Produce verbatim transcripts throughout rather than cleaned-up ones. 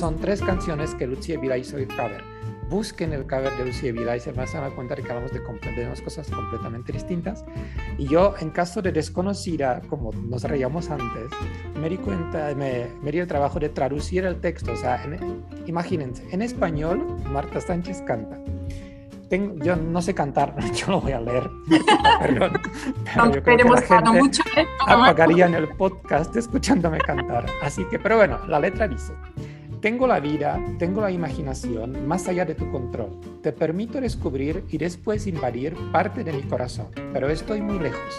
son tres canciones que Lucie Bilá hizo el cover. Busquen el cover de Lucie Bilá y se van a dar cuenta de que hablamos de, de unas cosas completamente distintas. Y yo, en caso de desconocida, como nos reíamos antes, me di cuenta, me, me di el trabajo de traducir el texto. O sea, en, imagínense, en español, Marta Sánchez canta. Tengo, yo no sé cantar, yo lo voy a leer. Perdón. Pero no, yo creo que la gente mucho, ¿eh? apagaría en el podcast escuchándome cantar. Así que, pero bueno, la letra dice: tengo la vida, tengo la imaginación más allá de tu control. Te permito descubrir y después invadir parte de mi corazón, pero estoy muy lejos.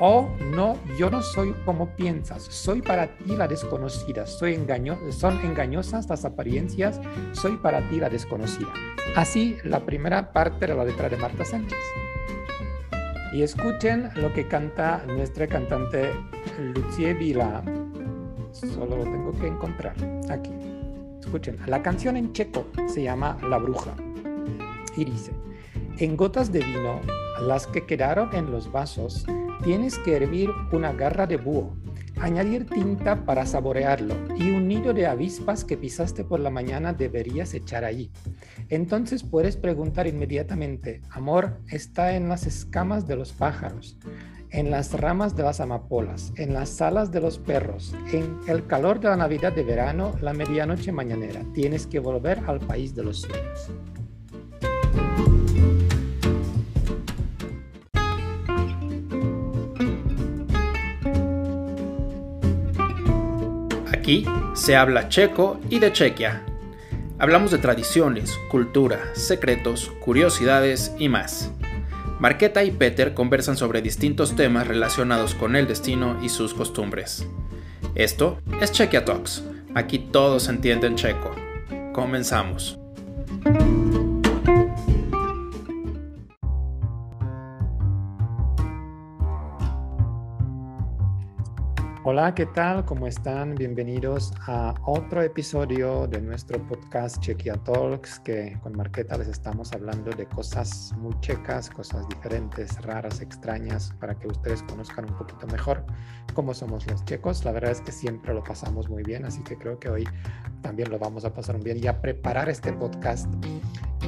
Oh, no, yo no soy como piensas. Soy para ti la desconocida. Soy engaño- son engañosas las apariencias. Soy para ti la desconocida. Así, la primera parte de la letra de Marta Sánchez. Y escuchen lo que canta nuestra cantante Lucie Bilá. Solo lo tengo que encontrar aquí. Escuchen, la canción en checo se llama La Bruja y dice: en gotas de vino, las que quedaron en los vasos, tienes que hervir una garra de búho, añadir tinta para saborearlo y un nido de avispas que pisaste por la mañana deberías echar allí. Entonces puedes preguntar inmediatamente: amor, está en las escamas de los pájaros, en las ramas de las amapolas, en las alas de los perros, en el calor de la Navidad de verano, la medianoche mañanera. Tienes que volver al país de los sueños. Aquí se habla checo y de Chequia. Hablamos de tradiciones, cultura, secretos, curiosidades y más. Markéta y Peter conversan sobre distintos temas relacionados con el destino y sus costumbres. Esto es Chequia Talks. Aquí todos entienden checo. Comenzamos. Hola, ¿qué tal? ¿Cómo están? Bienvenidos a otro episodio de nuestro podcast Chequia Talks, que con Markéta les estamos hablando de cosas muy checas, cosas diferentes, raras, extrañas, para que ustedes conozcan un poquito mejor cómo somos los checos. La verdad es que siempre lo pasamos muy bien, así que creo que hoy también lo vamos a pasar muy bien. Y a preparar este podcast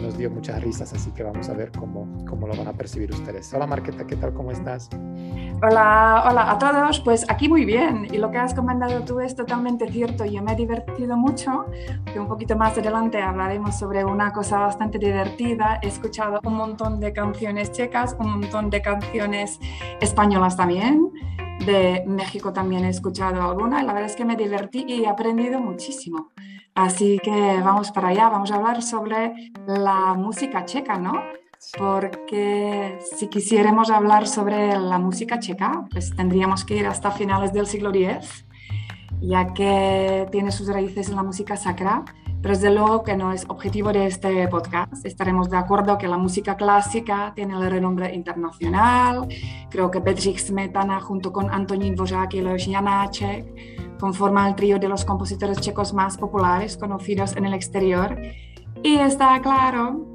nos dio muchas risas, así que vamos a ver cómo, cómo lo van a percibir ustedes. Hola Markéta, ¿qué tal? ¿Cómo estás? Hola, hola a todos. Pues aquí muy bien. Y lo que has comentado tú es totalmente cierto. Yo me he divertido mucho. Un poquito más adelante hablaremos sobre una cosa bastante divertida. He escuchado un montón de canciones checas, un montón de canciones españolas también. De México también he escuchado alguna. Y la verdad es que me divertí y he aprendido muchísimo. Así que vamos para allá, vamos a hablar sobre la música checa, ¿no? Porque si quisiéramos hablar sobre la música checa, pues tendríamos que ir hasta finales del siglo diez, ya que tiene sus raíces en la música sacra, pero desde luego que no es objetivo de este podcast. Estaremos de acuerdo que la música clásica tiene el renombre internacional. Creo que Bedřich Smetana, junto con Antonín Dvořák y Leoš Janáček, conforman el trío de los compositores checos más populares conocidos en el exterior. Y está claro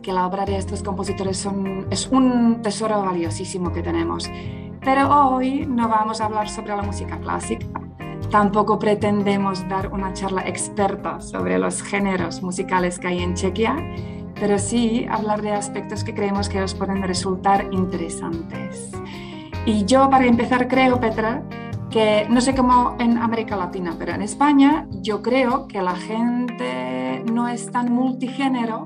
que la obra de estos compositores son, es un tesoro valiosísimo que tenemos. Pero hoy no vamos a hablar sobre la música clásica. Tampoco pretendemos dar una charla experta sobre los géneros musicales que hay en Chequia, pero sí hablar de aspectos que creemos que os pueden resultar interesantes. Y yo, para empezar, creo, Petra, que no sé cómo en América Latina, pero en España yo creo que la gente no es tan multigénero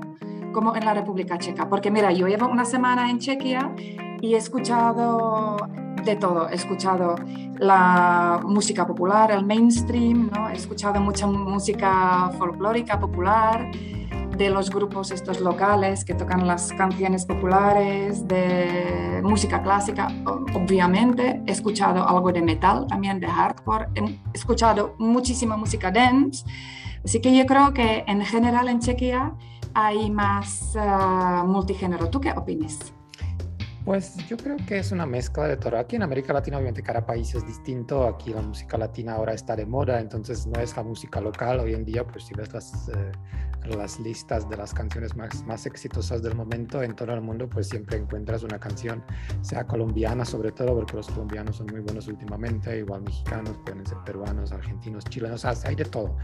como en la República Checa, porque mira, yo llevo una semana en Chequia y he escuchado de todo. He escuchado la música popular, el mainstream, ¿no? He escuchado mucha música folclórica popular, de los grupos estos locales que tocan las canciones populares, de música clásica, obviamente. He escuchado algo de metal, también de hardcore. He escuchado muchísima música dance. Así que yo creo que en general en Chequia hay más uh, multigénero. ¿Tú qué opinas? Pues yo creo que es una mezcla de todo. Aquí en América Latina, obviamente, cada país es distinto. Aquí la música latina ahora está de moda, entonces no es la música local. Hoy en día, pues si ves las, eh, las listas de las canciones más, más exitosas del momento en todo el mundo, pues siempre encuentras una canción, sea colombiana sobre todo, porque los colombianos son muy buenos últimamente, igual mexicanos, pueden ser peruanos, argentinos, chilenos, o sea, hay de todo.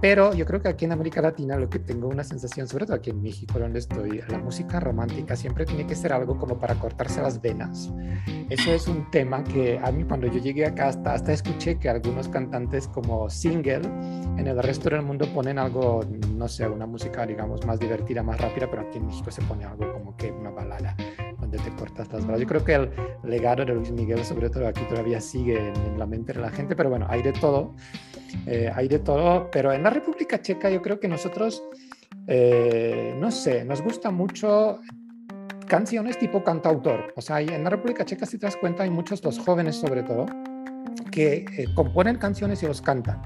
Pero yo creo que aquí en América Latina lo que tengo una sensación, sobre todo aquí en México, donde estoy, la música romántica siempre tiene que ser algo como para cortarse las venas. Eso es un tema que a mí cuando yo llegué acá hasta, hasta escuché que algunos cantantes como single en el resto del mundo ponen algo, no sé, una música digamos más divertida, más rápida, pero aquí en México se pone algo como que una balada donde te cortas las venas. Yo creo que el legado de Luis Miguel, sobre todo aquí, todavía sigue en, en la mente de la gente, pero bueno, hay de todo. Eh, hay de todo, pero en la República Checa yo creo que nosotros, eh, no sé, nos gusta mucho canciones tipo cantautor. O sea, en la República Checa, si te das cuenta, hay muchos, los jóvenes sobre todo, que eh, componen canciones y los cantan.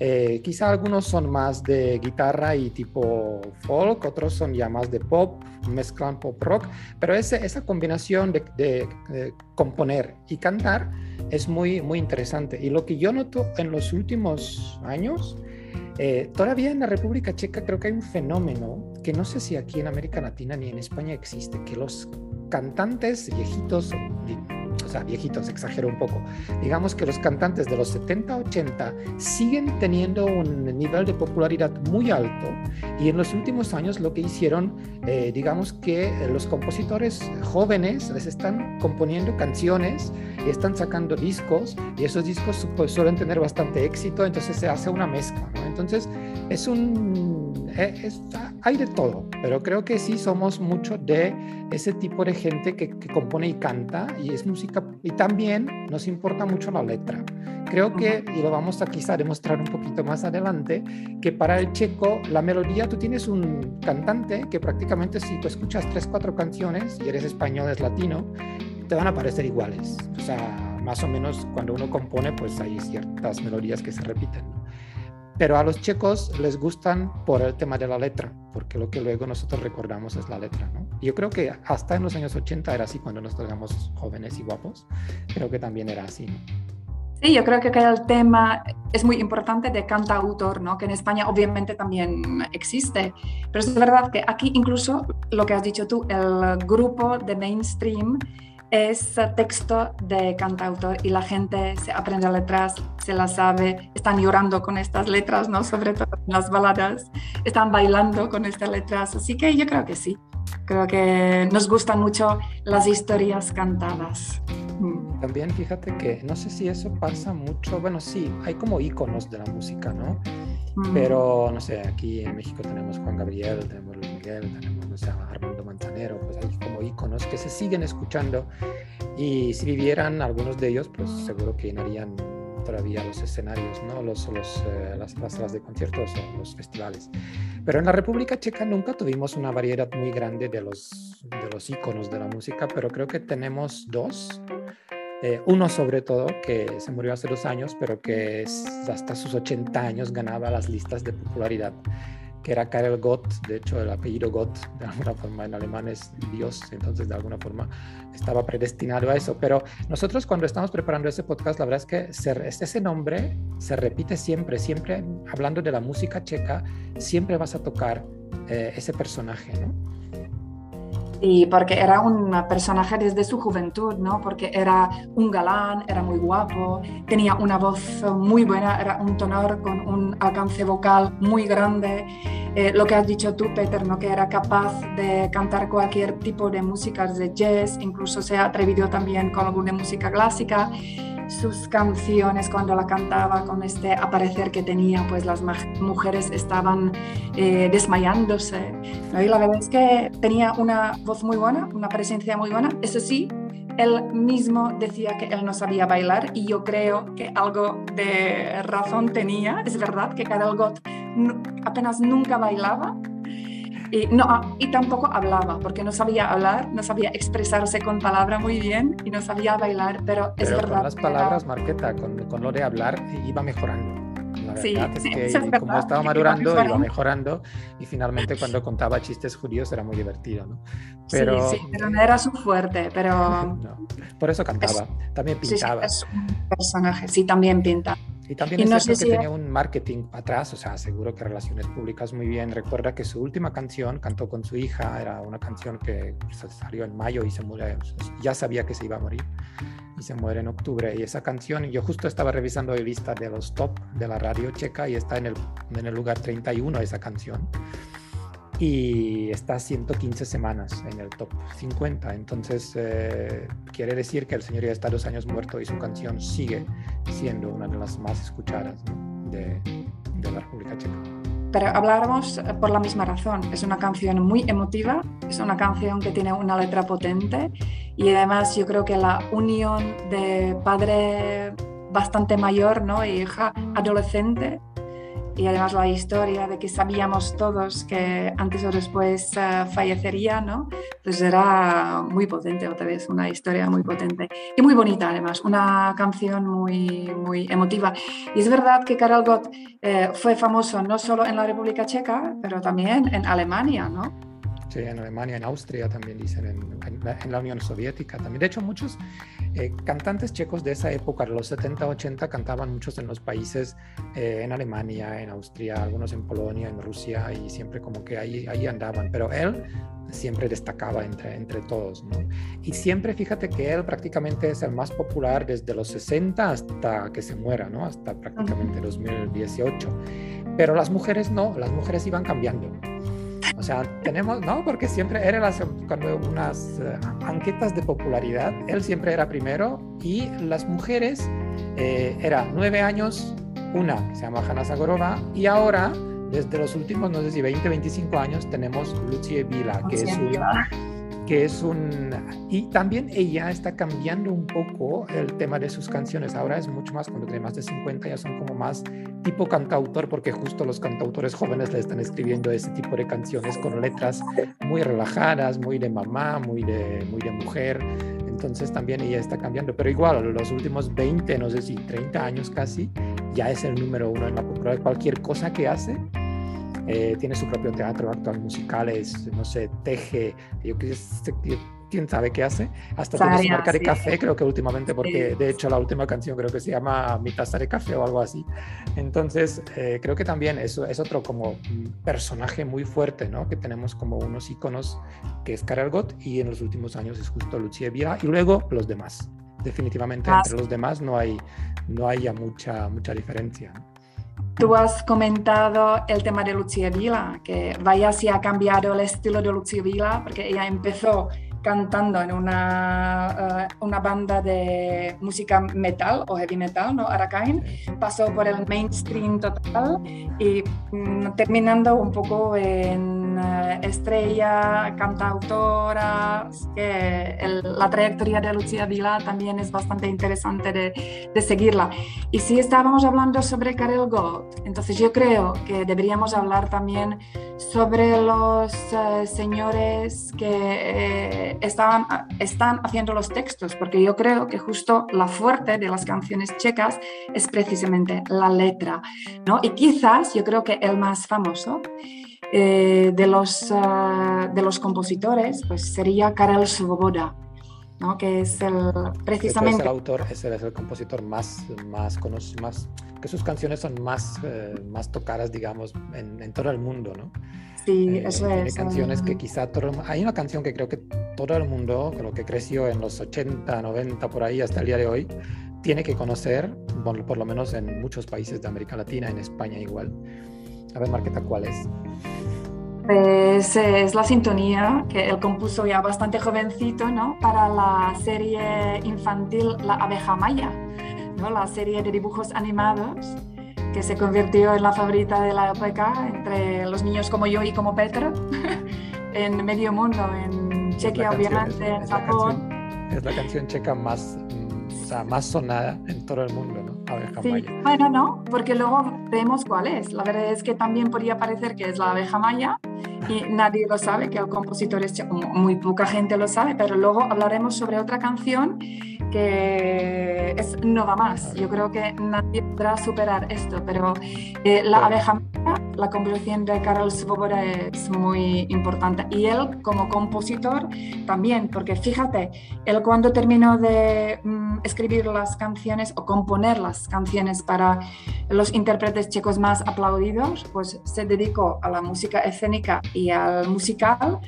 Eh, quizá algunos son más de guitarra y tipo folk, otros son ya más de pop, mezclan pop rock, pero ese, esa combinación de, de, de componer y cantar es muy, muy interesante. Y lo que yo noto en los últimos años, eh, todavía en la República Checa creo que hay un fenómeno que no sé si aquí en América Latina ni en España existe, que los cantantes viejitos, o sea, viejitos, exagero un poco, digamos que los cantantes de los setenta, ochenta siguen teniendo un nivel de popularidad muy alto, y en los últimos años lo que hicieron, eh, digamos que los compositores jóvenes les están componiendo canciones y están sacando discos, y esos discos pues, suelen tener bastante éxito, entonces se hace una mezcla, ¿no? Entonces es un... Es, hay de todo, pero creo que sí somos mucho de ese tipo de gente que, que compone y canta, y es música, y también nos importa mucho la letra. Creo que, y lo vamos a quizá demostrar un poquito más adelante, que para el checo la melodía, tú tienes un cantante que prácticamente si tú escuchas tres, cuatro canciones y eres español, es latino, te van a parecer iguales. O sea, más o menos cuando uno compone, pues hay ciertas melodías que se repiten, ¿no? Pero a los checos les gustan por el tema de la letra, porque lo que luego nosotros recordamos es la letra, ¿no? Yo creo que hasta en los años ochenta era así, cuando nos tornamos jóvenes y guapos, creo que también era así, ¿no? Sí, yo creo que el tema es muy importante de cantautor, ¿no? Que en España obviamente también existe, pero es verdad que aquí incluso, lo que has dicho tú, el grupo de mainstream es texto de cantautor y la gente se aprende letras, se las sabe, están llorando con estas letras, ¿no? Sobre todo en las baladas, están bailando con estas letras, así que yo creo que sí, creo que nos gustan mucho las historias cantadas. También fíjate que no sé si eso pasa mucho, bueno sí, hay como íconos de la música, ¿no? Mm. Pero no sé, aquí en México tenemos Juan Gabriel, tenemos Luis Miguel, tenemos no sé, Armando Manzanero, pues hay como íconos que se siguen escuchando, y si vivieran algunos de ellos pues seguro que llenarían todavía los escenarios, ¿no? los, los, eh, las, las salas de conciertos o los festivales. Pero en la República Checa nunca tuvimos una variedad muy grande de los, de los íconos de la música, pero creo que tenemos dos. Eh, uno sobre todo, que se murió hace dos años, pero que hasta sus ochenta años ganaba las listas de popularidad, que era Karel Gott. De hecho, el apellido Gott, de alguna forma en alemán es Dios, entonces de alguna forma estaba predestinado a eso. Pero nosotros cuando estamos preparando ese podcast, la verdad es que se, ese nombre se repite siempre, siempre hablando de la música checa, siempre vas a tocar eh, ese personaje, ¿no? Y porque era un personaje desde su juventud, ¿no? Porque era un galán, era muy guapo, tenía una voz muy buena, era un tenor con un alcance vocal muy grande. Eh, lo que has dicho tú, Peter, ¿no? Que era capaz de cantar cualquier tipo de música, de jazz, incluso se ha atrevido también con alguna música clásica. Sus canciones, cuando la cantaba con este aparecer que tenía, pues las mujeres estaban eh, desmayándose, ¿no? Y la verdad es que tenía una voz muy buena, una presencia muy buena. Eso sí, él mismo decía que él no sabía bailar, y yo creo que algo de razón tenía. Es verdad que Karel Gott n- apenas nunca bailaba. Y, no, y tampoco hablaba, porque no sabía hablar, no sabía expresarse con palabra muy bien y no sabía bailar, pero, pero es verdad. Con las palabras, Marqueta, con, con lo de hablar iba mejorando. La verdad sí, es que es como estaba madurando, iba, iba mejorando, y finalmente cuando contaba chistes judíos era muy divertido, ¿no? Pero, sí, sí, pero no era su fuerte, pero... No, por eso cantaba, es, también pintaba. Sí, sí, es un personaje, sí, también pinta. Y también y no es cierto que si tenía un marketing atrás, o sea, seguro que relaciones públicas muy bien. Recuerda que su última canción cantó con su hija, era una canción que salió en mayo y se murió, ya sabía que se iba a morir, y se muere en octubre. Y esa canción, yo justo estaba revisando la lista de los top de la radio checa y está en el, en el lugar treinta y uno esa canción. Y está ciento quince semanas en el top cincuenta. Entonces, eh, quiere decir que el señor ya está dos años muerto y su canción sigue siendo una de las más escuchadas, ¿no?, de, de la República Checa. Pero habláramos por la misma razón. Es una canción muy emotiva, es una canción que tiene una letra potente y además yo creo que la unión de padre bastante mayor, ¿no?, y hija adolescente. Y además la historia de que sabíamos todos que antes o después uh, fallecería, ¿no? Pues era muy potente, otra vez, una historia muy potente. Y muy bonita, además, una canción muy, muy emotiva. Y es verdad que Karel Gott eh, fue famoso no solo en la República Checa, pero también en Alemania, ¿no? Sí, en Alemania, en Austria también dicen, en, en, la, en la Unión Soviética también. De hecho, muchos eh, cantantes checos de esa época, los setenta, ochenta, cantaban muchos en los países, eh, en Alemania, en Austria, algunos en Polonia, en Rusia, y siempre como que ahí, ahí andaban. Pero él siempre destacaba entre, entre todos, ¿no? Y siempre, fíjate que él prácticamente es el más popular desde los sesenta hasta que se muera, ¿no? Hasta prácticamente dos mil dieciocho. Pero las mujeres no, las mujeres iban cambiando. O sea, tenemos, no, porque siempre era las, cuando unas uh, anquetas de popularidad, él siempre era primero y las mujeres eh, era nueve años, una que se llama Hanna Zagorová, y ahora desde los últimos, no sé si veinte, veinticinco años, tenemos Lucie Bilá, que es una... que es un... Y también ella está cambiando un poco el tema de sus canciones. Ahora es mucho más, cuando tiene más de cincuenta, ya son como más tipo cantautor, porque justo los cantautores jóvenes le están escribiendo ese tipo de canciones con letras muy relajadas, muy de mamá, muy de, muy de mujer. Entonces también ella está cambiando. Pero igual, los últimos veinte, no sé si treinta años casi, ya es el número uno en la popularidad. Cualquier cosa que hace... Eh, tiene su propio teatro, actores musicales, no sé, teje, yo, quién sabe qué hace, hasta Saria, tiene su marca de sí. café, creo que últimamente, porque sí. De hecho la última canción creo que se llama Mi taza de café o algo así. Entonces eh, creo que también eso es otro como personaje muy fuerte, ¿no?, que tenemos como unos íconos, que es Karel Gott, y en los últimos años es justo Lucie Bilá, y luego los demás, definitivamente ah, entre sí. los demás no hay, no hay ya mucha, mucha diferencia. Tú has comentado el tema de Lucie Bilá, que vaya si ha cambiado el estilo de Lucie Bilá, porque ella empezó cantando en una, uh, una banda de música metal o heavy metal, ¿no?, Arakain, pasó por el mainstream total y mm, terminando un poco en uh, estrella, cantautora. Es que el, la trayectoria de Lucie Bilá también es bastante interesante de, de seguirla. Y si estábamos hablando sobre Karel Gott, entonces yo creo que deberíamos hablar también sobre los uh, señores que... Eh, Estaban, están haciendo los textos, porque yo creo que justo la fuerte de las canciones checas es precisamente la letra, ¿no? Y quizás yo creo que el más famoso eh, de, los, uh, de los compositores pues sería Karel Svoboda, ¿no?, que es el, precisamente... Es el autor, es el, es el compositor más, más conocido, más, que sus canciones son más, eh, más tocadas, digamos, en, en todo el mundo, ¿no? Sí, eso eh, es. Tiene canciones que quizá todo, hay una canción que creo que todo el mundo, creo que creció en los ochenta, noventa, por ahí hasta el día de hoy, tiene que conocer, por, por lo menos en muchos países de América Latina, en España igual. A ver, Marqueta, ¿cuál es? Pues es la sintonía que él compuso ya bastante jovencito, ¿no?, para la serie infantil La abeja maya, ¿no?, la serie de dibujos animados que se convirtió en la favorita de la época entre los niños como yo y como Petra en medio mundo, en Chequia obviamente, en Japón. Es la canción checa más, o sea, más sonada en todo el mundo, ¿no? Abeja sí. maya. Bueno, no, porque luego vemos cuál es. La verdad es que también podría parecer que es la abeja maya y nadie lo sabe, que el compositor es checo, muy poca gente lo sabe, pero luego hablaremos sobre otra canción que es Nova Más. Yo creo que nadie podrá superar esto, pero eh, la sí. abeja maya la composición de Karel Svoboda es muy importante. Y él como compositor también, porque fíjate, él cuando terminó de mm, escribir las canciones o componer las canciones para los intérpretes checos más aplaudidos, pues se dedicó a la música escénica y al musical.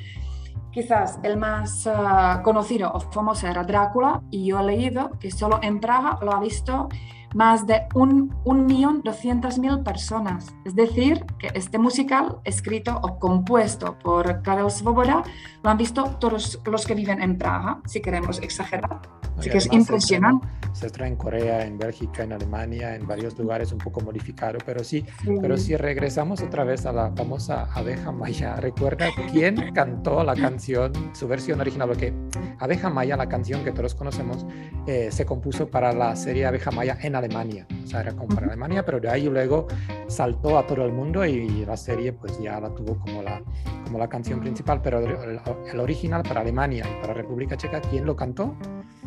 Quizás el más uh, conocido o famoso era Drácula, y yo he leído que solo en Praga lo ha visto más de un millón doscientas mil personas. Es decir, que este musical, escrito o compuesto por Karel Svoboda, lo han visto todos los que viven en Praga, si queremos exagerar. Así que es impresionante. Se trae en Corea, en Bélgica, en Alemania, en varios lugares un poco modificado, pero sí, sí. Pero si regresamos otra vez a la famosa abeja maya, ¿recuerda quién cantó la canción, su versión original? Porque abeja maya, la canción que todos conocemos, eh, se compuso para la serie Abeja Maya en Alemania, o sea, era como para Alemania, pero de ahí luego saltó a todo el mundo y la serie pues ya la tuvo como la, como la canción principal, pero el, el original para Alemania y para República Checa, ¿quién lo cantó?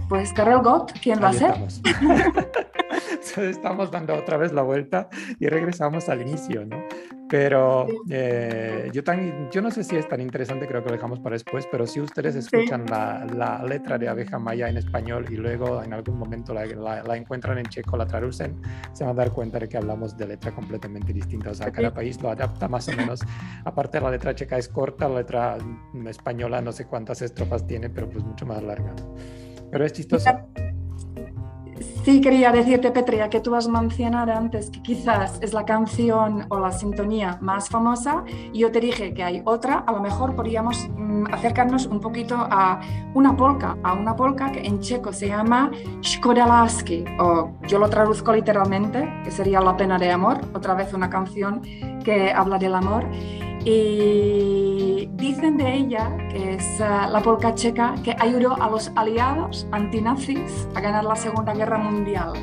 Pues Karel Gott, ¿quién va a ser? Estamos dando otra vez la vuelta y regresamos al inicio, ¿no? Pero eh, yo, tan, yo no sé si es tan interesante, creo que lo dejamos para después, pero si ustedes escuchan sí. la, la letra de Abeja Maya en español y luego en algún momento la, la, la encuentran en checo, la traducen, se van a dar cuenta de que hablamos de letra completamente distinta, o sea, cada país lo adapta más o menos. Aparte, la letra checa es corta, la letra española no sé cuántas estrofas tiene, pero pues mucho más larga. Pero es chistoso. Sí, quería decirte, Petria, que tú has mencionado antes que quizás es la canción o la sintonía más famosa. Yo te dije que hay otra, a lo mejor podríamos mm, acercarnos un poquito a una polka, a una polka que en checo se llama Škoda lásky, o yo lo traduzco literalmente, que sería La pena de amor, otra vez una canción que habla del amor. Y dicen de ella, que es uh, la polka checa, que ayudó a los aliados antinazis a ganar la Segunda Guerra Mundial,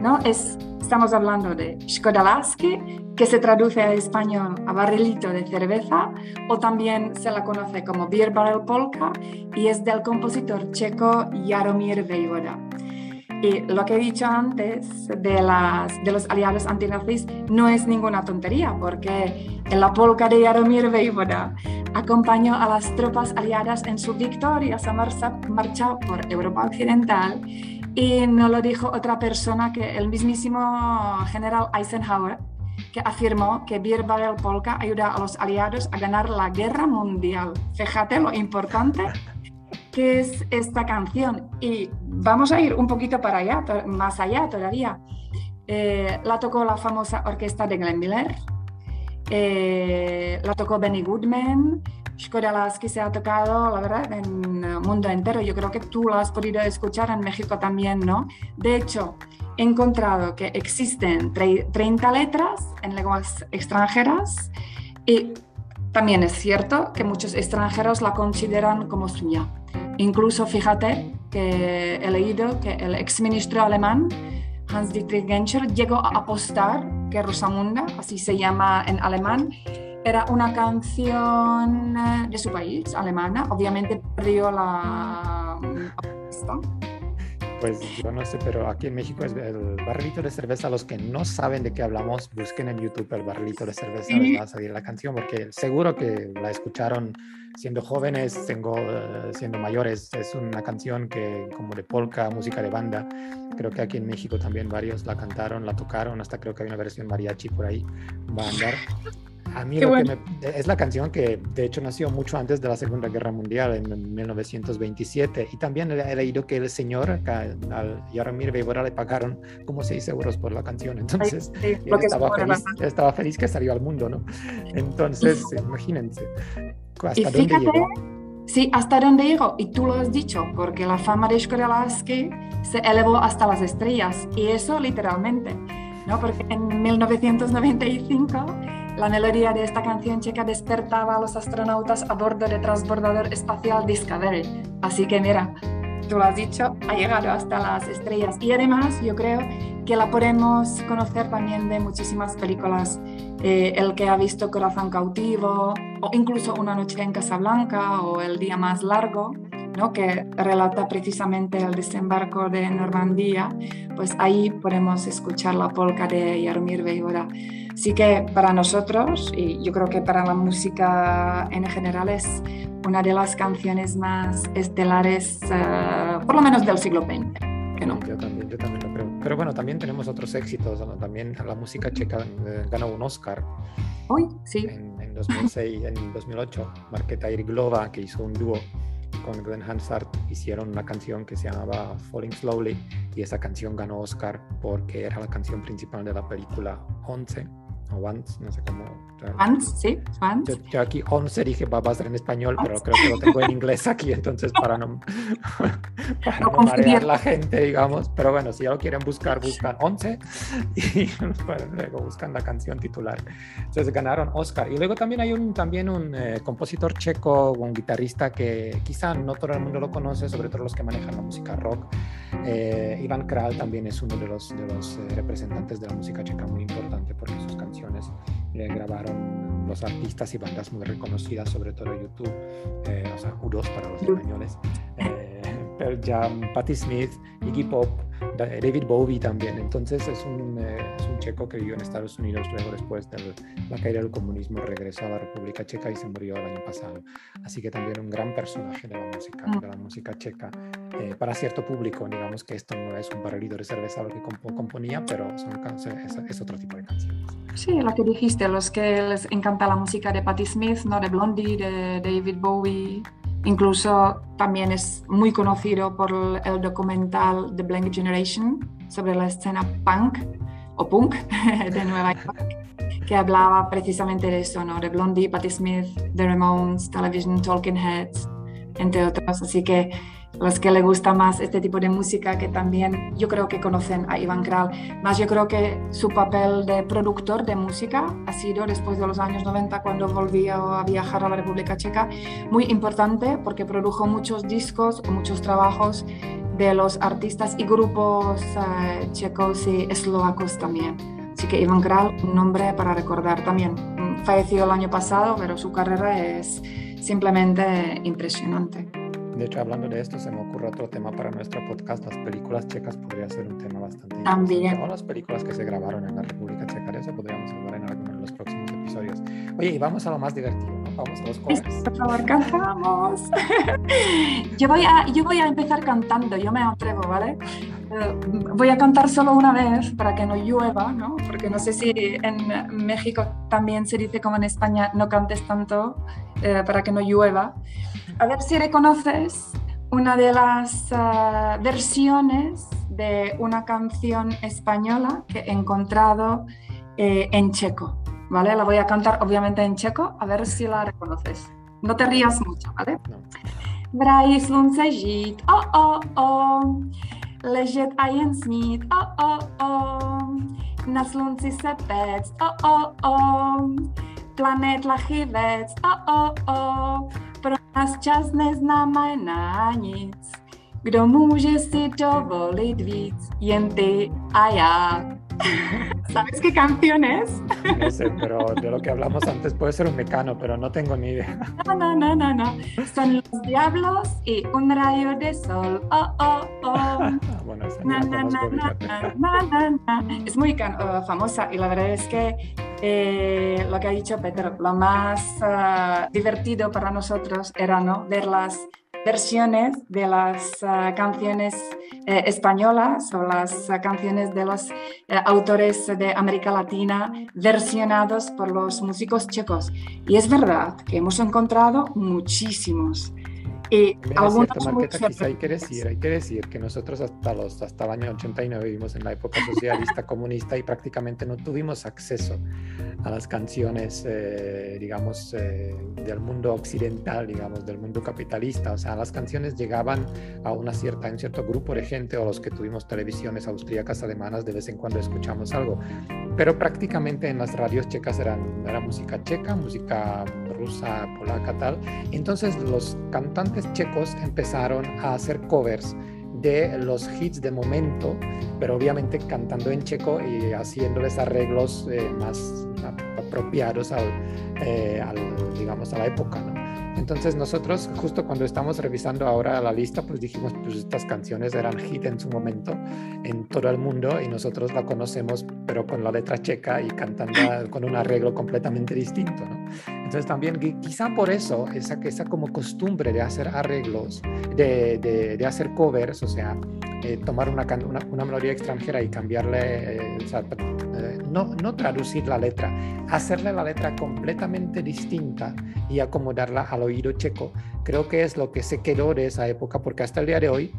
¿no? Es, estamos hablando de Škoda lásky, que se traduce al español a barrilito de cerveza, o también se la conoce como Beer Barrel Polka, y es del compositor checo Jaromír Vejvoda. Y lo que he dicho antes de, las, de los aliados antinazis no es ninguna tontería, porque en la polka de Jaromír Vejvoda acompañó a las tropas aliadas en su victoria, esa marcha por Europa Occidental, y no lo dijo otra persona que el mismísimo general Eisenhower, que afirmó que Beer Barrel Polka ayuda a los aliados a ganar la guerra mundial. Fíjate lo importante que es esta canción, y vamos a ir un poquito para allá, más allá todavía. Eh, la tocó la famosa orquesta de Glenn Miller, eh, la tocó Benny Goodman. Škoda lásky se ha tocado, la verdad, en el mundo entero. Yo creo que tú la has podido escuchar en México también, ¿no? De hecho, he encontrado que existen treinta letras en lenguas extranjeras, y también es cierto que muchos extranjeros la consideran como suya. Incluso fíjate que he leído que el exministro alemán Hans-Dietrich Genscher llegó a apostar que Rosamunda, así se llama en alemán, era una canción de su país, alemana. Obviamente perdió la apuesta. Pues yo no sé, pero aquí en México es el barrilito de cerveza. Los que no saben de qué hablamos, busquen en YouTube el barrilito de cerveza, les va a salir la canción, porque seguro que la escucharon siendo jóvenes, tengo, siendo mayores. Es una canción que como de polka, música de banda. Creo que aquí en México también varios la cantaron, la tocaron, hasta creo que hay una versión mariachi por ahí, va a andar. A mí lo bueno. que me, es la canción que de hecho nació mucho antes de la Segunda Guerra Mundial, en mil novecientos veintisiete, y también he leído que el señor al Jaromír Vejvoda le pagaron como seis euros por la canción, entonces Ay, sí, él estaba, feliz, estaba feliz que salió al mundo, ¿no? Entonces y, imagínense hasta y dónde fíjate, llegó. Sí, hasta dónde llegó, y tú lo has dicho, porque la fama de Škoda lásky se elevó hasta las estrellas, y eso literalmente, ¿no? Porque en mil novecientos noventa y cinco la melodía de esta canción checa despertaba a los astronautas a bordo del transbordador espacial Discovery. Así que mira, tú lo has dicho, ha llegado hasta las estrellas. Y además yo creo que la podemos conocer también de muchísimas películas. Eh, el que ha visto Corazón cautivo, o incluso Una noche en Casablanca, o El día más largo, ¿no?, que relata precisamente el desembarco de Normandía, pues ahí podemos escuchar la polka de Jaromír Vejvoda. Así que para nosotros, y yo creo que para la música en general, es una de las canciones más estelares, uh, por lo menos del siglo veinte. No. Yo también, yo también lo creo. Pero bueno, también tenemos otros éxitos, ¿no? También la música checa eh, ganó un Oscar. Uy, sí. En, en dos mil seis, en dos mil ocho, Markéta Irglová, que hizo un dúo con Glenn Hansard, hicieron una canción que se llamaba Falling Slowly, y esa canción ganó Oscar porque era la canción principal de la película Once, o Once, no sé cómo. Once, sí, Once. Yo, yo aquí Once dije, va a ser en español, once. Pero creo que lo tengo en inglés aquí, entonces para no, para no, no marear la gente, digamos. Pero bueno, si ya lo quieren buscar, buscan Once y bueno, luego buscan la canción titular. Entonces ganaron Oscar. Y luego también hay un, también un eh, compositor checo, un guitarrista que quizá no todo el mundo lo conoce, sobre todo los que manejan la música rock. Eh, Iván Kral también es uno de los, de los eh, representantes de la música checa muy importante, porque sus canciones eh, grabaron los artistas y bandas muy reconocidas, sobre todo YouTube, eh, o sea, U dos para los españoles, eh, Pearl Jam, Patti Smith, Iggy Pop, David Bowie también. Entonces es un, eh, es un checo que vivió en Estados Unidos, luego después de la caída del comunismo regresó a la República Checa y se murió el año pasado. Así que también un gran personaje de la música, de la música checa. Eh, para cierto público, digamos que esto no es un barrilito de cerveza lo que comp- componía, pero son can- es, es otro tipo de canciones. Sí, lo que dijiste, los que les encanta la música de Patti Smith, ¿no?, de Blondie, de David Bowie. Incluso también es muy conocido por el, el documental The Blank Generation sobre la escena punk o punk de Nueva York, que hablaba precisamente de eso, ¿no?, de Blondie, Patti Smith, The Ramones, Television, Talking Heads, entre otros. Así que los que les gusta más este tipo de música, que también yo creo que conocen a Iván Kral. Más yo creo que su papel de productor de música ha sido, después de los años noventa, cuando volvió a viajar a la República Checa, muy importante, porque produjo muchos discos o muchos trabajos de los artistas y grupos eh, checos y eslovacos también. Así que Iván Kral, un nombre para recordar también. Falleció el año pasado, pero su carrera es simplemente impresionante. De hecho, hablando de esto, se me ocurre otro tema para nuestro podcast. Las películas checas podría ser un tema bastante interesante. O las películas que se grabaron en la República Checa, de eso podríamos hablar en alguno de los próximos episodios. Oye, y vamos a lo más divertido, ¿no? Vamos a los covers. Por favor, cantamos. Yo voy a, yo voy a empezar cantando, yo me atrevo, ¿vale? Voy a cantar solo una vez para que no llueva, ¿no? Porque no sé si en México también se dice como en España, no cantes tanto, eh, para que no llueva. A ver si reconoces una de las uh, versiones de una canción española que he encontrado eh, en checo, ¿vale? La voy a cantar obviamente en checo, a ver si la reconoces. No te rías mucho, ¿vale? Vraj slunce žít, oh, oh, oh, ležet a jen snít, oh, oh, oh, na slunci se péct, oh, oh, oh, planet lachy věc, oh, oh, oh. Pro nás čas neznamená nic, kdo může si dovolit víc, jen ty a já. ¿Sabes qué canción es? No sé, pero de lo que hablamos antes puede ser un Mecano, pero no tengo ni idea. No, no, no, no, no. Son los diablos y un rayo de sol. Oh, oh, oh. Bueno, esa na, no la conozco, na, na, na, na, na. Es muy can- uh, famosa, y la verdad es que eh, lo que ha dicho Peter, lo más uh, divertido para nosotros era, ¿no?, ver las versiones de las uh, canciones eh, españolas o las uh, canciones de los uh, autores de América Latina versionados por los músicos checos. Y es verdad que hemos encontrado muchísimos. Y algunos cierto, Marqueta, quizá hay que decir, hay que decir que nosotros hasta los hasta el año ochenta y nueve vivimos en la época socialista comunista y prácticamente no tuvimos acceso a las canciones, eh, digamos, eh, del mundo occidental, digamos, del mundo capitalista. O sea, las canciones llegaban a una cierta, a un cierto grupo de gente, o los que tuvimos televisiones austríacas, alemanas, de vez en cuando escuchamos algo. Pero prácticamente en las radios checas eran, era música checa, música rusa, polaca, tal. Entonces los cantantes checos empezaron a hacer covers de los hits de momento, pero obviamente cantando en checo y haciéndoles arreglos eh, más apropiados al, eh, al, digamos, a la época, ¿no? Entonces nosotros, justo cuando estamos revisando ahora la lista, pues dijimos, pues estas canciones eran hit en su momento en todo el mundo y nosotros la conocemos, pero con la letra checa y cantando con un arreglo completamente distinto, ¿no? Entonces también quizá por eso esa, esa como costumbre de hacer arreglos, de, de, de hacer covers, o sea, eh, tomar una, una, una melodía extranjera y cambiarle, eh, o sea, eh, no, no traducir la letra, hacerle la letra completamente distinta y acomodarla al oído checo, creo que es lo que se quedó de esa época, porque hasta el día de hoy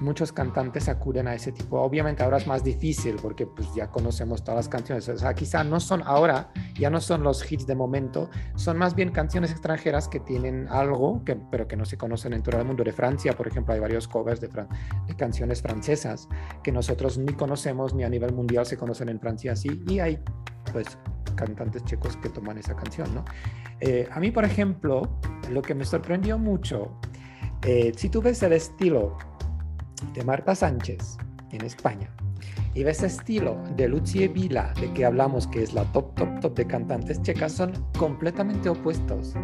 muchos cantantes acuden a ese tipo. Obviamente ahora es más difícil porque pues ya conocemos todas las canciones, o sea, quizá no son ahora, ya no son los hits de momento, son más bien canciones extranjeras que tienen algo, que, pero que no se conocen en todo el mundo. De Francia, por ejemplo, hay varios covers de, fran- de canciones francesas que nosotros ni conocemos, ni a nivel mundial se conocen en Francia así, y hay pues cantantes checos que toman esa canción, ¿no? Eh, a mí, por ejemplo, lo que me sorprendió mucho, eh, si tú ves el estilo de Marta Sánchez en España y ves estilo de Lucie Bilá, de que hablamos que es la top, top, top de cantantes checas, son completamente opuestos.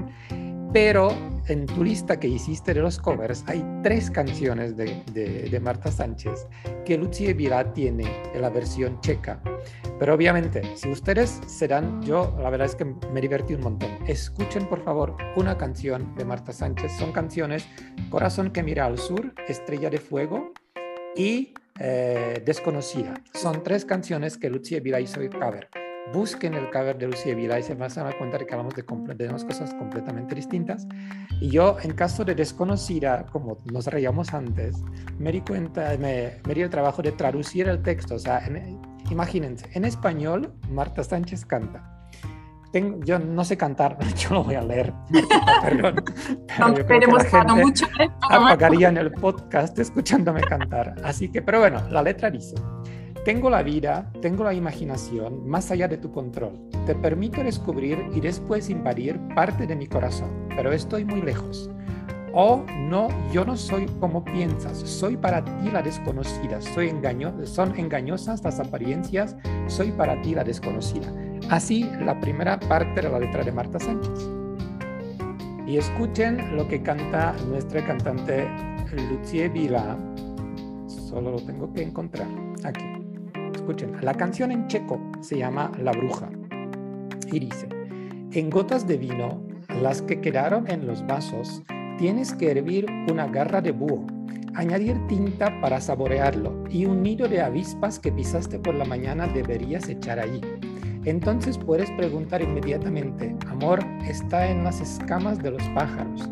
Pero en tu lista que hiciste de los covers hay tres canciones de, de, de Marta Sánchez que Lucie Bilá tiene en la versión checa. Pero obviamente, si ustedes se dan, yo la verdad es que me divertí un montón. Escuchen por favor una canción de Marta Sánchez. Son canciones Corazón que mira al sur, Estrella de fuego y eh, Desconocida. Son tres canciones que Lucie Bilá hizo el cover. Busquen el cover de Lucie Bilá y se van a dar cuenta de que hablamos de, comple- de dos cosas completamente distintas. Y yo, en caso de Desconocida, como nos reíamos antes, me di cuenta, me, me di el trabajo de traducir el texto. O sea, en, imagínense, en español, Marta Sánchez canta. Tengo, yo no sé cantar, yo lo voy a leer, perdón. Pero no, yo creo que la gente mucho, ¿eh? Apagarían el podcast escuchándome cantar. Así que, pero bueno, la letra dice: tengo la vida, tengo la imaginación más allá de tu control. Te permito descubrir y después invadir parte de mi corazón, pero estoy muy lejos. Oh, no, yo no soy como piensas, soy para ti la desconocida, soy engaño- son engañosas las apariencias, soy para ti la desconocida. Así, la primera parte de la letra de Marta Sánchez. Y escuchen lo que canta nuestra cantante Lucie Bilá. Solo lo tengo que encontrar aquí. Escuchen, la canción en checo se llama La bruja y dice: en gotas de vino, las que quedaron en los vasos, tienes que hervir una garra de búho, añadir tinta para saborearlo y un nido de avispas que pisaste por la mañana deberías echar allí. Entonces puedes preguntar inmediatamente: amor está en las escamas de los pájaros,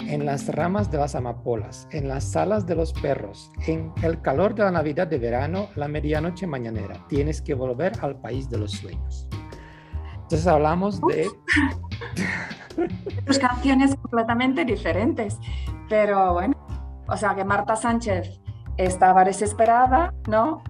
en las ramas de las amapolas, en las alas de los perros, en el calor de la Navidad de verano, la medianoche mañanera. Tienes que volver al país de los sueños. Entonces hablamos de dos canciones completamente diferentes, pero bueno, o sea que Marta Sánchez estaba desesperada, ¿no?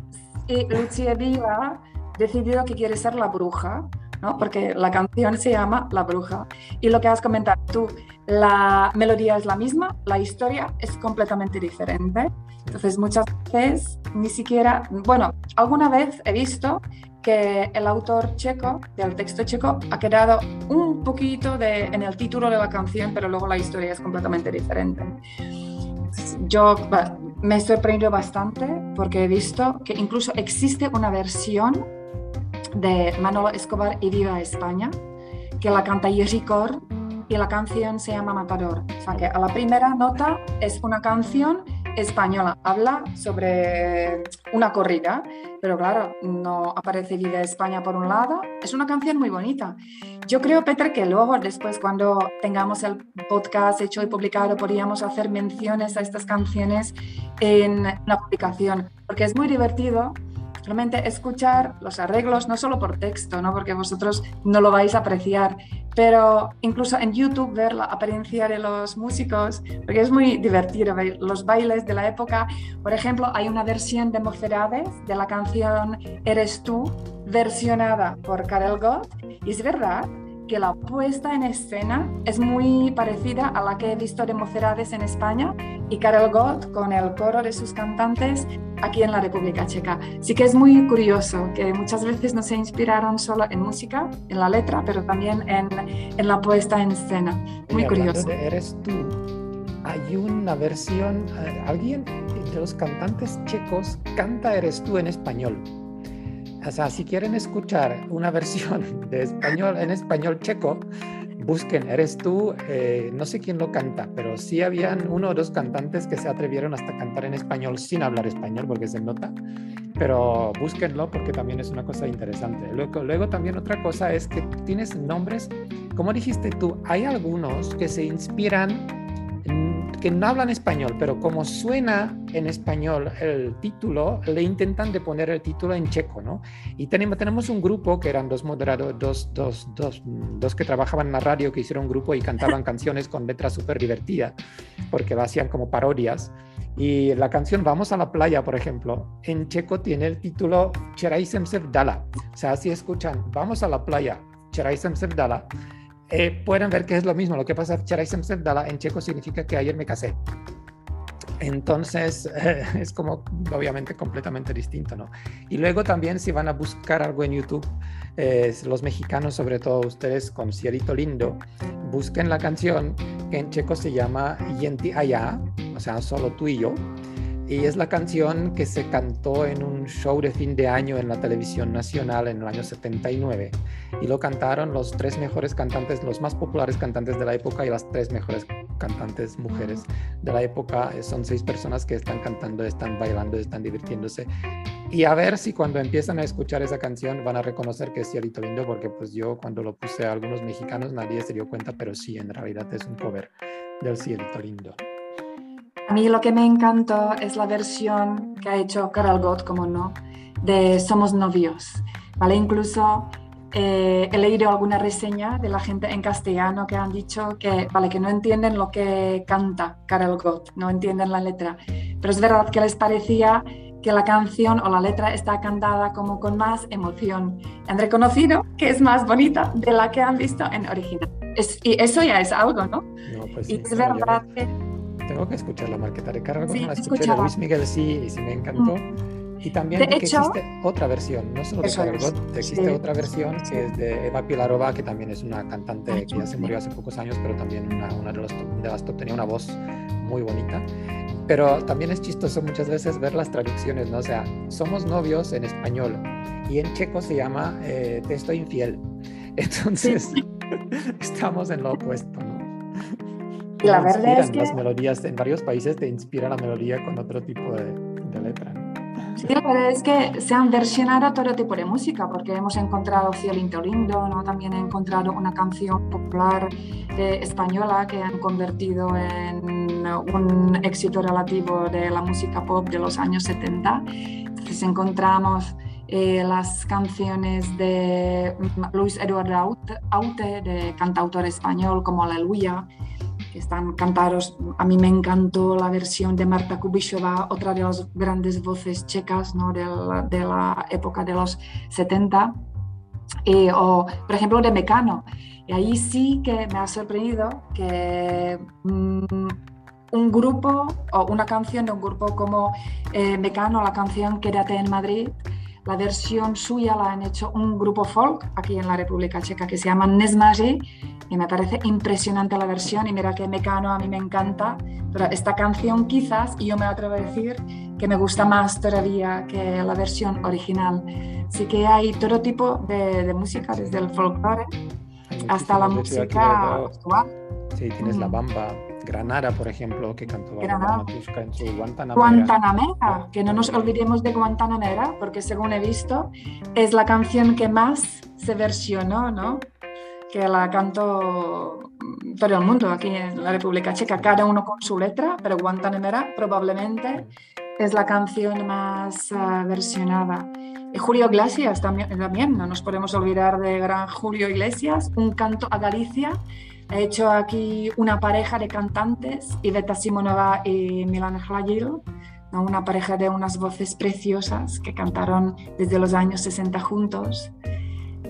Y Lucie Bilá decidido que quiere ser la bruja, ¿no? Porque la canción se llama La bruja. Y lo que has comentado tú, la melodía es la misma, la historia es completamente diferente. Entonces muchas veces ni siquiera, bueno, alguna vez he visto que el autor checo, del texto checo, ha quedado un poquito de, en el título de la canción, pero luego la historia es completamente diferente. Yo me sorprendió bastante porque he visto que incluso existe una versión de Manolo Escobar y Viva España, que la canta Jiří Kor y la canción se llama Matador. O sea que a la primera nota es una canción española, habla sobre una corrida, pero claro, no aparece Viva España por un lado. Es una canción muy bonita. Yo creo, Peter, que luego, después, cuando tengamos el podcast hecho y publicado, podríamos hacer menciones a estas canciones en la publicación, porque es muy divertido realmente escuchar los arreglos, no solo por texto, ¿no? Porque vosotros no lo vais a apreciar, pero incluso en YouTube ver la apariencia de los músicos, porque es muy divertido ver los bailes de la época. Por ejemplo, hay una versión de Mocedades de la canción Eres tú, versionada por Karel Gott, y es verdad que la puesta en escena es muy parecida a la que he visto de Mocedades en España, y Karel Gott, con el coro de sus cantantes, aquí en la República Checa. Sí que es muy curioso que muchas veces no se inspiraron solo en música, en la letra, pero también en, en la puesta en escena. Muy curioso. Eres tú. Hay una versión, alguien de los cantantes checos canta Eres tú en español. O sea, si quieren escuchar una versión de español en español checo, busquen Eres tú, eh, no sé quién lo canta, pero sí habían uno o dos cantantes que se atrevieron hasta cantar en español sin hablar español, porque se nota, pero búsquenlo porque también es una cosa interesante. Luego, luego también otra cosa es que tienes nombres, como dijiste tú, hay algunos que se inspiran, que no hablan español, pero como suena en español el título, le intentan de poner el título en checo, ¿no? Y tenemos, tenemos un grupo que eran dos moderadores, dos, dos, dos, dos que trabajaban en la radio, que hicieron un grupo y cantaban canciones con letras súper divertidas, porque lo hacían como parodias. Y la canción Vamos a la playa, por ejemplo, en checo tiene el título Čerajsem se vdala. O sea, si escuchan Vamos a la playa, Čerajsem se vdala, Eh, pueden ver que es lo mismo. Lo que pasa en checo significa que ayer me casé. Entonces eh, es como obviamente completamente distinto, ¿no? Y luego también si van a buscar algo en YouTube, eh, los mexicanos, sobre todo ustedes con Cielito Lindo, busquen la canción que en checo se llama Yenti Allá, o sea, solo tú y yo. Y es la canción que se cantó en un show de fin de año en la televisión nacional en el año setenta y nueve. Y lo cantaron los tres mejores cantantes, los más populares cantantes de la época y las tres mejores cantantes mujeres de la época. Son seis personas que están cantando, están bailando, están divirtiéndose. Y a ver si cuando empiezan a escuchar esa canción van a reconocer que es Cielito Lindo, porque pues yo cuando lo puse a algunos mexicanos nadie se dio cuenta, pero sí, en realidad es un cover del Cielito Lindo. A mí lo que me encantó es la versión que ha hecho Karel Gott, como no, de Somos novios, ¿vale? Incluso eh, he leído alguna reseña de la gente en castellano que han dicho que, vale, que no entienden lo que canta Karel Gott, no entienden la letra, pero es verdad que les parecía que la canción o la letra está cantada como con más emoción. Han reconocido que es más bonita de la que han visto en original. Es, y eso ya es algo, ¿no? No, pues sí, y es verdad yo... que... Tengo que escuchar la Marqueta de Carragón, sí, la escuché de Luis Miguel, sí, y sí me encantó. Mm. Y también de hecho, existe otra versión, no solo de Carragón, existe sí. otra versión que es de Eva Pilarová, que también es una cantante ah, que ya se murió hace pocos años, pero también una, una de, los top, de las top, tenía una voz muy bonita. Pero también es chistoso muchas veces ver las traducciones, ¿no? O sea, Somos novios en español y en checo se llama eh, Te estoy infiel. Entonces, sí. Estamos en lo opuesto, ¿no? La verdad es que las melodías en varios países te inspira la melodía con otro tipo de, de letra. Sí, la verdad es que se han versionado todo tipo de música, porque hemos encontrado Cielito Lindo, ¿no? También he encontrado una canción popular eh, española que han convertido en un éxito relativo de la música pop de los años setenta. Entonces encontramos Eh, las canciones de Luis Eduardo Aute, de cantautor español, como Aleluya, que están cantados. A mí me encantó la versión de Marta Kubišová, otra de las grandes voces checas, ¿no? de, la, de la época de los setenta, eh, o por ejemplo de Mecano. Y ahí sí que me ha sorprendido que... Mmm, un grupo o una canción de un grupo como eh, Mecano, la canción Quédate en Madrid, la versión suya la han hecho un grupo folk aquí en la República Checa que se llama Nezmaři, y me parece impresionante la versión. Y mira que Mecano a mí me encanta, pero esta canción quizás, y yo me atrevo a decir que me gusta más todavía que la versión original. Así que hay todo tipo de, de música, desde el folclore hasta la música actual. Sí, tienes mm. la bamba. Granada, por ejemplo, que cantó Granada en su Guantanamera. Guantanamera, que no nos olvidemos de Guantanamera, porque según he visto, es la canción que más se versionó, ¿no? Que la cantó todo el mundo aquí en la República Checa, cada uno con su letra, pero Guantanamera probablemente es la canción más uh, versionada. Y Julio Iglesias también, también, no nos podemos olvidar de gran Julio Iglesias, Un canto a Galicia. He hecho aquí una pareja de cantantes, Iveta Simonová y Milan Hladil, ¿no? Una pareja de unas voces preciosas que cantaron desde los años sesenta juntos,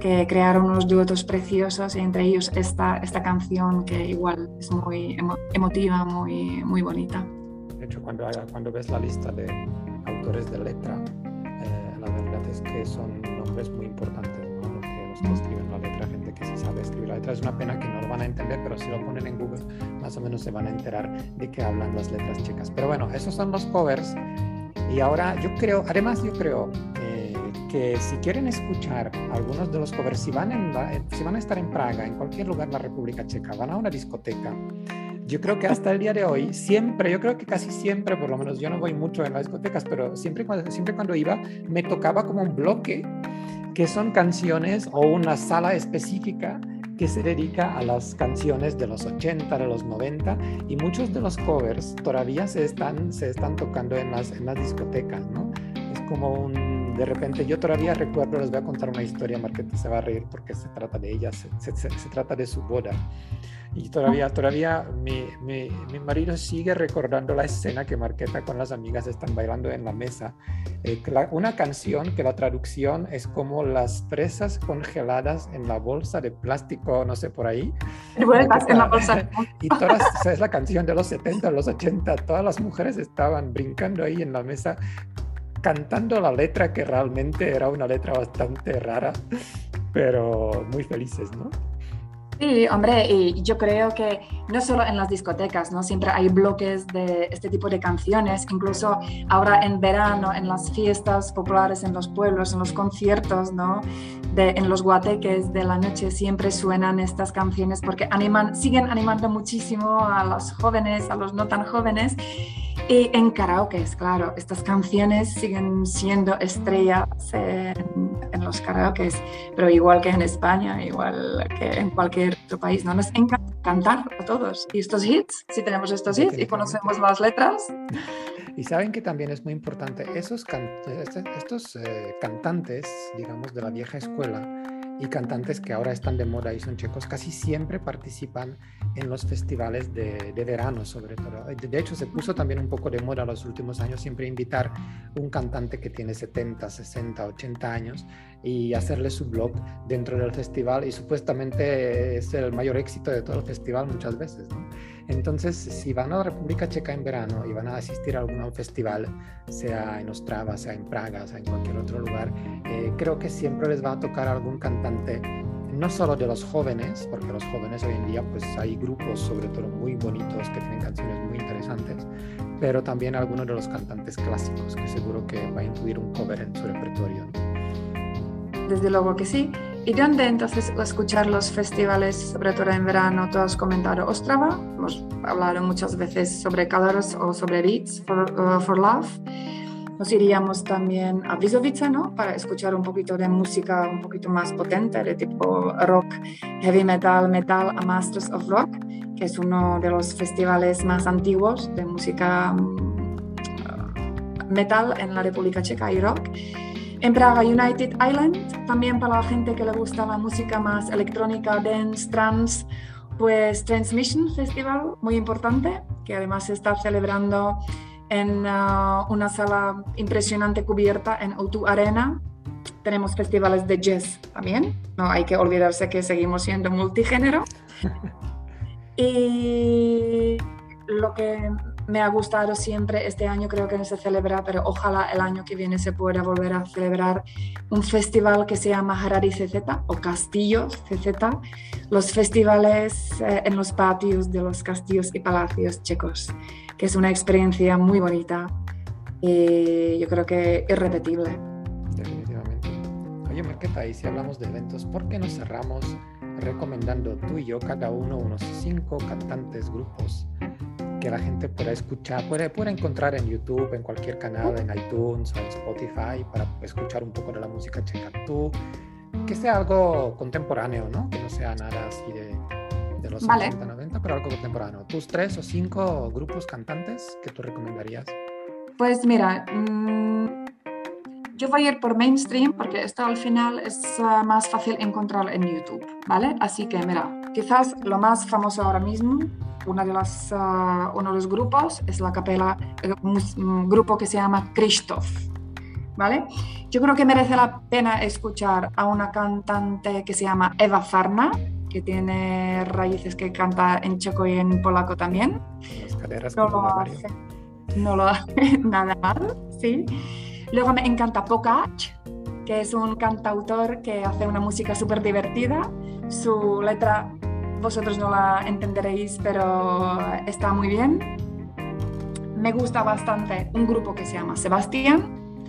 que crearon unos duetos preciosos, y entre ellos esta, esta canción que igual es muy emo- emotiva, muy, muy bonita. De hecho, cuando, cuando ves la lista de autores de letra, eh, la verdad es que son nombres muy importantes, ¿no? Los que, los que escriben la letra, gente que sí sabe escribir la letra. Es una pena que no lo van a entender, pero si lo ponen en Google más o menos se van a enterar de qué hablan las letras checas. Pero bueno, esos son los covers. Y ahora yo creo, además yo creo eh, que si quieren escuchar algunos de los covers, si van, en la, si van a estar en Praga, en cualquier lugar de la República Checa, van a una discoteca, yo creo que hasta el día de hoy, siempre, yo creo que casi siempre, por lo menos yo no voy mucho en las discotecas, pero siempre cuando, siempre cuando iba me tocaba como un bloque que son canciones o una sala específica que se dedica a las canciones de los ochenta, de los noventa, y muchos de los covers todavía se están, se están tocando en las, en las discotecas, ¿no? Es como un... De repente yo todavía recuerdo, les voy a contar una historia, Marqueta se va a reír porque se trata de ella, se, se, se, se trata de su boda. Y todavía, todavía mi, mi, mi marido sigue recordando la escena que Marqueta con las amigas están bailando en la mesa. Eh, la, una canción que la traducción es como las presas congeladas en la bolsa de plástico, no sé, por ahí. Y vueltas en la bolsa. Y todas, es la canción de los setenta, los ochenta, todas las mujeres estaban brincando ahí en la mesa, cantando la letra que realmente era una letra bastante rara, pero muy felices, ¿no? Sí, hombre, y yo creo que no solo en las discotecas, ¿no? Siempre hay bloques de este tipo de canciones, incluso ahora en verano, en las fiestas populares, en los pueblos, en los conciertos, ¿no? De, en los guateques de la noche siempre suenan estas canciones porque animan, siguen animando muchísimo a los jóvenes, a los no tan jóvenes. Y en karaokes, claro, estas canciones siguen siendo estrellas en, en los karaokes, pero igual que en España, igual que en cualquier otro país, ¿no? Nos encanta cantar a todos. Y estos hits, si tenemos estos hits y conocemos las letras. Y saben que también es muy importante, esos can, estos eh, cantantes, digamos, de la vieja escuela, y cantantes que ahora están de moda y son checos, casi siempre participan en los festivales de, de verano, sobre todo. De hecho, se puso también un poco de moda en los últimos años siempre invitar un cantante que tiene setenta, sesenta, ochenta años y hacerle su blog dentro del festival, y supuestamente es el mayor éxito de todo el festival muchas veces, ¿no? Entonces, si van a la República Checa en verano y van a asistir a algún festival, sea en Ostrava, sea en Praga, sea en cualquier otro lugar, eh, creo que siempre les va a tocar algún cantante, no solo de los jóvenes, porque los jóvenes hoy en día pues hay grupos sobre todo muy bonitos que tienen canciones muy interesantes, pero también algunos de los cantantes clásicos que seguro que va a incluir un cover en su repertorio. Desde luego que sí. ¿Y dónde entonces escuchar los festivales, sobre todo en verano? Tú has comentado Ostrava, hemos hablado muchas veces sobre Caloros o sobre Beats for, uh, for Love. Nos iríamos también a Vizovice, ¿no? Para escuchar un poquito de música un poquito más potente, de tipo rock, heavy metal, metal, a Masters of Rock, que es uno de los festivales más antiguos de música uh, metal en la República Checa y rock. En Praga, United Island, también para la gente que le gusta la música más electrónica, dance, trance, pues Transmission Festival, muy importante, que además se está celebrando en uh, una sala impresionante cubierta en O dos Arena. Tenemos festivales de jazz también, no hay que olvidarse que seguimos siendo multigénero. Y lo que me ha gustado siempre, este año creo que no se celebra, pero ojalá el año que viene se pueda volver a celebrar un festival que se llama Harari C Z o Castillos C Z, los festivales eh, en los patios de los castillos y palacios checos, que es una experiencia muy bonita y yo creo que irrepetible. Definitivamente. Oye Marqueta, y si hablamos de eventos, ¿por qué no cerramos recomendando tú y yo cada uno unos cinco cantantes, grupos que la gente pueda escuchar, puede, puede encontrar en YouTube, en cualquier canal, en iTunes o en Spotify, para escuchar un poco de la música checa? Tú, que sea algo contemporáneo, ¿no? Que no sea nada así de, de los vale. ochenta, noventa, pero algo contemporáneo. ¿Tus tres o cinco grupos cantantes que tú recomendarías? Pues mira, mmm, yo voy a ir por mainstream porque esto al final es uh, más fácil encontrar en YouTube, ¿vale? Así que mira, quizás lo más famoso ahora mismo, Una de las, uh, uno de los grupos es la capela, un grupo que se llama Christoph, ¿vale? Yo creo que merece la pena escuchar a una cantante que se llama Eva Farna, que tiene raíces, que canta en checo y en polaco también. Las caderas no, lo hace, no lo hace nada mal, sí. Luego me encanta Pocac, que es un cantautor que hace una música súper divertida. Su letra vosotros no la entenderéis, pero está muy bien. Me gusta bastante un grupo que se llama Sebastián.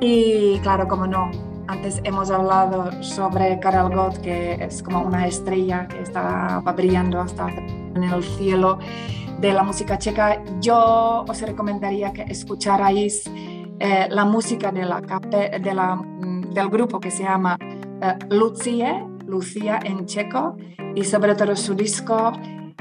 Y claro, como no, antes hemos hablado sobre Karel Gott, que es como una estrella que está brillando hasta en el cielo de la música checa. Yo os recomendaría que escucharais eh, la música de la, de la, del grupo que se llama eh, Lucie, Lucia en checo, y sobre todo su disco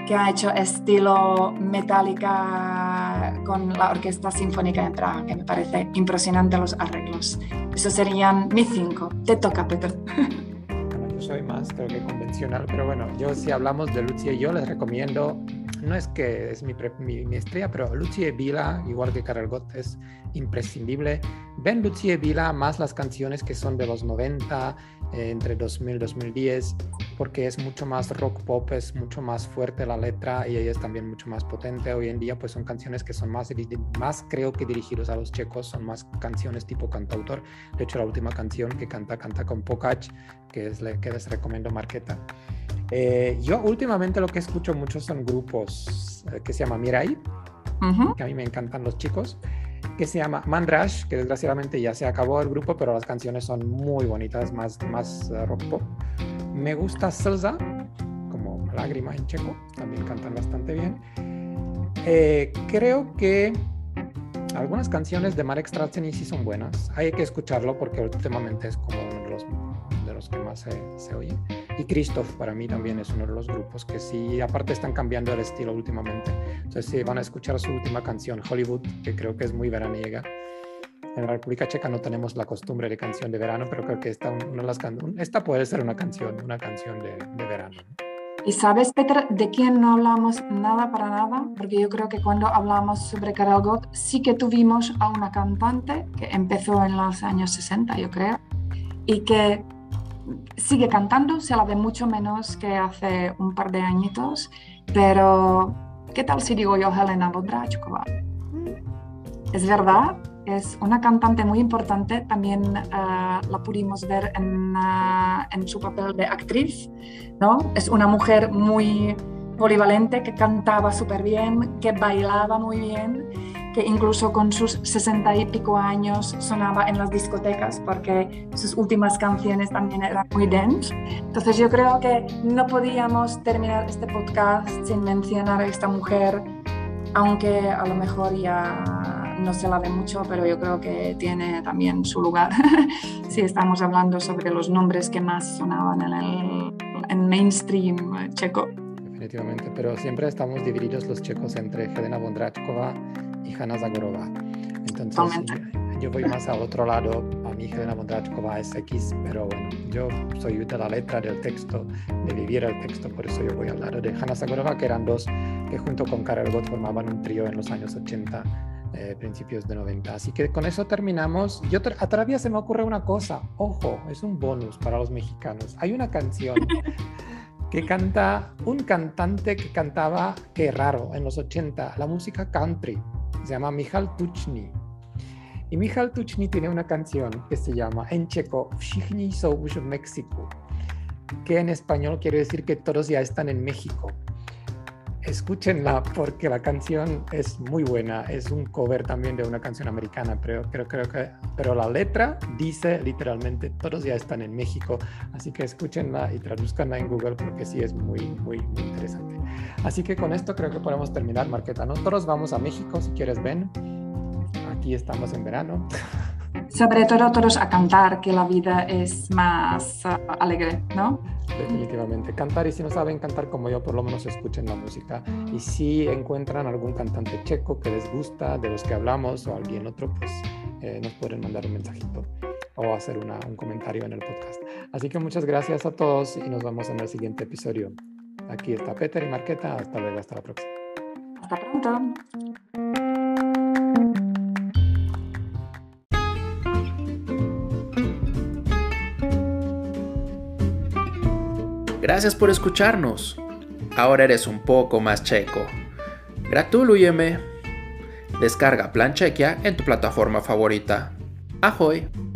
que ha hecho estilo Metallica con la Orquesta Sinfónica de Praga, que me parece impresionante los arreglos. Esos serían mis cinco. Te toca, Peter. Bueno, yo soy más, creo que convencional, pero bueno, yo si hablamos de Lucie, yo les recomiendo, no es que es mi, pre, mi, mi estrella, pero Lucie Bilá, igual que Karel Gott, es imprescindible. Ven Lucie Bilá más las canciones que son de los noventa, entre dos mil y dos mil diez, porque es mucho más rock pop, es mucho más fuerte la letra y ella es también mucho más potente. Hoy en día pues son canciones que son más, más creo que dirigidos a los checos, son más canciones tipo cantautor. De hecho la última canción que canta, canta con Pocac, que es la que les recomiendo, Markéta. Eh, yo últimamente lo que escucho mucho son grupos eh, que se llama Mirai, uh-huh. que a mí me encantan los chicos, que se llama Mandrash, que desgraciadamente ya se acabó el grupo, pero las canciones son muy bonitas, más, más uh, rock pop. Me gusta Slza, como lágrima en checo, también cantan bastante bien. Eh, creo que algunas canciones de Marek Stracený sí son buenas, hay que escucharlo porque últimamente es como uno de los, de los que más se, se oye. Y Christoph para mí también es uno de los grupos que sí, aparte están cambiando el estilo últimamente. Entonces sí, van a escuchar su última canción, Hollywood, que creo que es muy veraniega. En la República Checa no tenemos la costumbre de canción de verano, pero creo que esta, una de las can- esta puede ser una canción, una canción de, de verano. ¿Y sabes, Peter, de quién no hablamos nada para nada? Porque yo creo que cuando hablamos sobre Karel Gott sí que tuvimos a una cantante que empezó en los años sesenta, yo creo, y que sigue cantando, se la ve mucho menos que hace un par de añitos, pero ¿qué tal si digo yo Helena Vondráčková? Es verdad, es una cantante muy importante, también uh, la pudimos ver en, uh, en su papel de actriz, ¿no? Es una mujer muy polivalente, que cantaba súper bien, que bailaba muy bien, que incluso con sus sesenta y pico años sonaba en las discotecas porque sus últimas canciones también eran muy dance. Entonces yo creo que no podíamos terminar este podcast sin mencionar a esta mujer, aunque a lo mejor ya no se la ve mucho, pero yo creo que tiene también su lugar si estamos hablando sobre los nombres que más sonaban en el en mainstream checo. Definitivamente, pero siempre estamos divididos los checos entre Helena Vondráčková y Hanna Zagorová. Entonces, Comenta. yo voy más al otro lado. A mí Helena Vondráčková es X, pero bueno, yo soy de la letra, del texto, de vivir el texto, por eso yo voy al lado de Hanna Zagorová, que eran dos que junto con Karel Gott formaban un trío en los años ochenta, eh, principios de noventa. Así que con eso terminamos. Yo tra- todavía se me ocurre una cosa. Ojo, es un bonus para los mexicanos. Hay una canción que canta un cantante que cantaba, qué raro, en los ochenta, la música country. Se llama Michal Tučný. Y Michal Tučný tiene una canción que se llama en checo Všichni jsou už v Mexiku, que en español quiere decir que todos ya están en México. Escúchenla porque la canción es muy buena. Es un cover también de una canción americana, pero, creo, creo que, pero la letra dice literalmente todos ya están en México. Así que escúchenla y tradúzcanla en Google porque sí es muy, muy, muy interesante. Así que con esto creo que podemos terminar, Markéta, ¿no? Todos vamos a México, si quieres ven. Aquí estamos en verano. Sobre todo todos a cantar, que la vida es más uh, alegre, ¿no? Definitivamente, cantar, y si no saben cantar como yo, por lo menos escuchen la música, y si encuentran algún cantante checo que les gusta, de los que hablamos, o alguien otro, pues eh, nos pueden mandar un mensajito o hacer una, un comentario en el podcast. Así que muchas gracias a todos y nos vemos en el siguiente episodio. Aquí está Peter y Markéta, hasta luego, hasta la próxima. Hasta pronto. Gracias por escucharnos. Ahora eres un poco más checo. Gratulujeme. Descarga Plan Chequia en tu plataforma favorita. ¡Ahoy!